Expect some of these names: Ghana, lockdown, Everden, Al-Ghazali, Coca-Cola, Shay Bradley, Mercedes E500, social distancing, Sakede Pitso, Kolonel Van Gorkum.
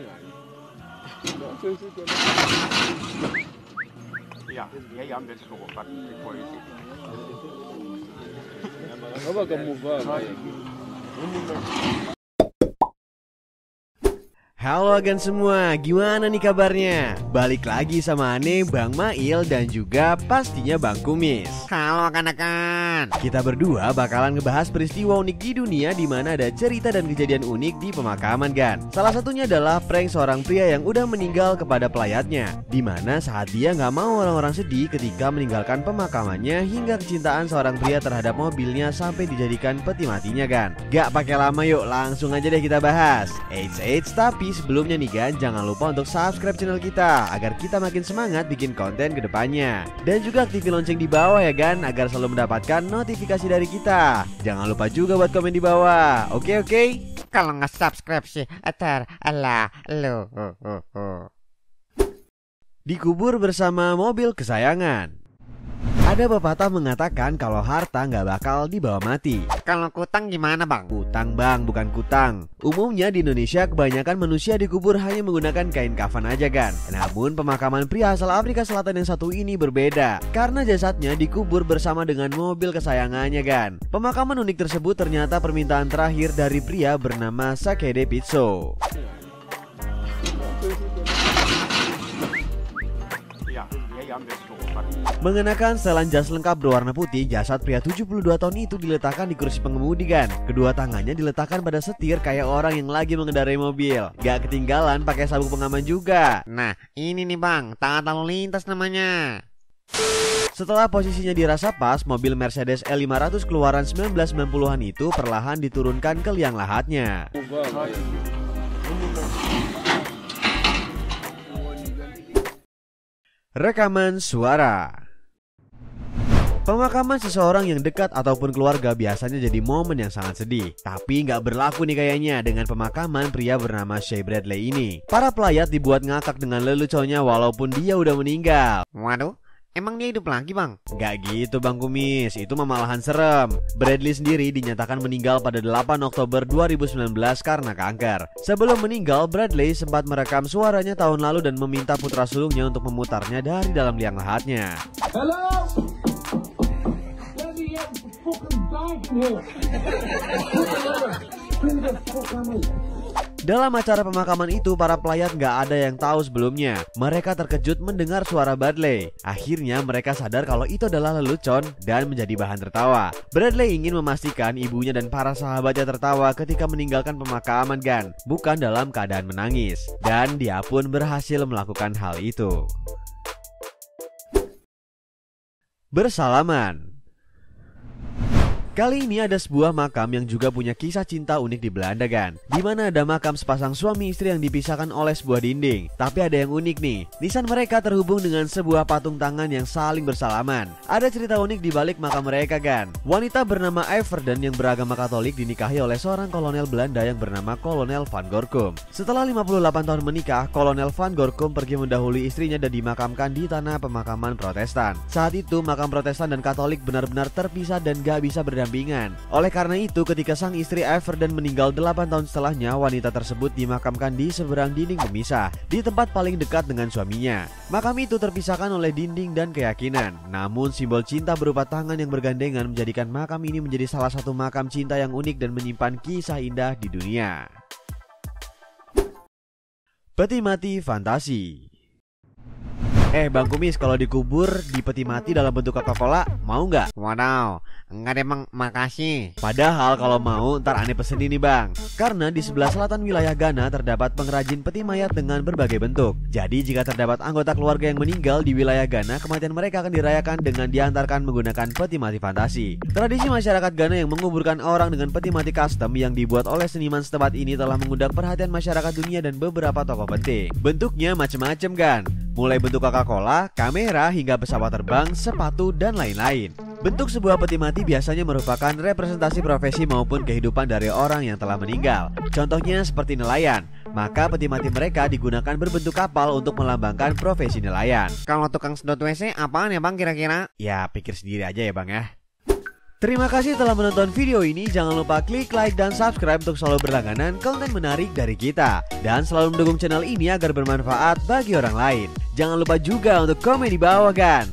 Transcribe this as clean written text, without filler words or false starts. Ja, hier haben wir es noch offen. Aber halo agen semua, gimana nih kabarnya? Balik lagi sama Ane, Bang Mail, dan juga pastinya Bang Kumis. Halo kanak-kanak. Kita berdua bakalan ngebahas peristiwa unik di dunia di mana ada cerita dan kejadian unik di pemakaman Gan. Salah satunya adalah prank seorang pria yang udah meninggal kepada pelayatnya, di mana saat dia nggak mau orang-orang sedih ketika meninggalkan pemakamannya, hingga kecintaan seorang pria terhadap mobilnya sampai dijadikan peti matinya Gan. Gak pakai lama yuk, langsung aja deh kita bahas. Eits, tapi sebelumnya nih Gan, jangan lupa untuk subscribe channel kita agar kita makin semangat bikin konten kedepannya. Dan juga aktifin lonceng di bawah ya Gan, agar selalu mendapatkan notifikasi dari kita. Jangan lupa juga buat komen di bawah. Oke. Kalau nggak subscribe sih, atar Allah lo. Dikubur bersama mobil kesayangan. Ada pepatah mengatakan kalau harta nggak bakal dibawa mati. Kalau kutang gimana bang? Kutang bang, bukan kutang. Umumnya di Indonesia kebanyakan manusia dikubur hanya menggunakan kain kafan aja Gan. Namun pemakaman pria asal Afrika Selatan yang satu ini berbeda, karena jasadnya dikubur bersama dengan mobil kesayangannya Gan. Pemakaman unik tersebut ternyata permintaan terakhir dari pria bernama Sakede Pitso. Mengenakan setelan jas lengkap berwarna putih, jasad pria 72 tahun itu diletakkan di kursi pengemudi Gan. Kedua tangannya diletakkan pada setir kayak orang yang lagi mengendarai mobil. Gak ketinggalan pakai sabuk pengaman juga. Nah ini nih bang, taat lalu lintas namanya. Setelah posisinya dirasa pas, mobil Mercedes E500 keluaran 1990-an itu perlahan diturunkan ke liang lahatnya. Rekaman suara. Pemakaman seseorang yang dekat ataupun keluarga biasanya jadi momen yang sangat sedih. Tapi nggak berlaku nih kayaknya dengan pemakaman pria bernama Shay Bradley ini. Para pelayat dibuat ngakak dengan leluconnya walaupun dia udah meninggal. Waduh, emang dia hidup lagi bang? Nggak gitu bang Kumis, itu malahan serem. Bradley sendiri dinyatakan meninggal pada 8 Oktober 2019 karena kanker. Sebelum meninggal, Bradley sempat merekam suaranya tahun lalu dan meminta putra sulungnya untuk memutarnya dari dalam liang lahatnya. Halo! Dalam acara pemakaman itu, para pelayat nggak ada yang tahu sebelumnya. Mereka terkejut mendengar suara Bradley. Akhirnya mereka sadar kalau itu adalah lelucon dan menjadi bahan tertawa. Bradley ingin memastikan ibunya dan para sahabatnya tertawa ketika meninggalkan pemakaman Gan, bukan dalam keadaan menangis. Dan dia pun berhasil melakukan hal itu. Bersalaman. Kali ini ada sebuah makam yang juga punya kisah cinta unik di Belanda Gan, di mana ada makam sepasang suami istri yang dipisahkan oleh sebuah dinding. Tapi ada yang unik nih, nisan mereka terhubung dengan sebuah patung tangan yang saling bersalaman. Ada cerita unik di balik makam mereka Gan. Wanita bernama Everden yang beragama Katolik dinikahi oleh seorang kolonel Belanda yang bernama Kolonel Van Gorkum. Setelah 58 tahun menikah, Kolonel Van Gorkum pergi mendahului istrinya dan dimakamkan di tanah pemakaman Protestan. Saat itu makam Protestan dan Katolik benar-benar terpisah dan gak bisa berdamai. Oleh karena itu, ketika sang istri Everden meninggal 8 tahun setelahnya, wanita tersebut dimakamkan di seberang dinding pemisah, di tempat paling dekat dengan suaminya. Makam itu terpisahkan oleh dinding dan keyakinan. Namun, simbol cinta berupa tangan yang bergandengan menjadikan makam ini menjadi salah satu makam cinta yang unik dan menyimpan kisah indah di dunia. Peti mati fantasi. Bang Kumis, kalau dikubur di peti mati dalam bentuk Coca-Cola, mau nggak? Waduh, enggak deh bang, makasih. Padahal kalau mau, ntar aneh pesen ini bang. Karena di sebelah selatan wilayah Ghana terdapat pengrajin peti mayat dengan berbagai bentuk. Jadi jika terdapat anggota keluarga yang meninggal di wilayah Ghana, kematian mereka akan dirayakan dengan diantarkan menggunakan peti mati fantasi. Tradisi masyarakat Ghana yang menguburkan orang dengan peti mati custom yang dibuat oleh seniman setempat ini telah mengundang perhatian masyarakat dunia dan beberapa tokoh penting. Bentuknya macam-macam kan, mulai bentuk Coca-Cola, kamera, hingga pesawat terbang, sepatu, dan lain-lain. Bentuk sebuah peti mati biasanya merupakan representasi profesi maupun kehidupan dari orang yang telah meninggal. Contohnya seperti nelayan, maka peti mati mereka digunakan berbentuk kapal untuk melambangkan profesi nelayan. Kalau tukang sedot WC apaan ya bang kira-kira? Ya pikir sendiri aja ya bang ya. Terima kasih telah menonton video ini. Jangan lupa klik like dan subscribe untuk selalu berlangganan konten menarik dari kita. Dan selalu mendukung channel ini agar bermanfaat bagi orang lain. Jangan lupa juga untuk komen di bawah kan.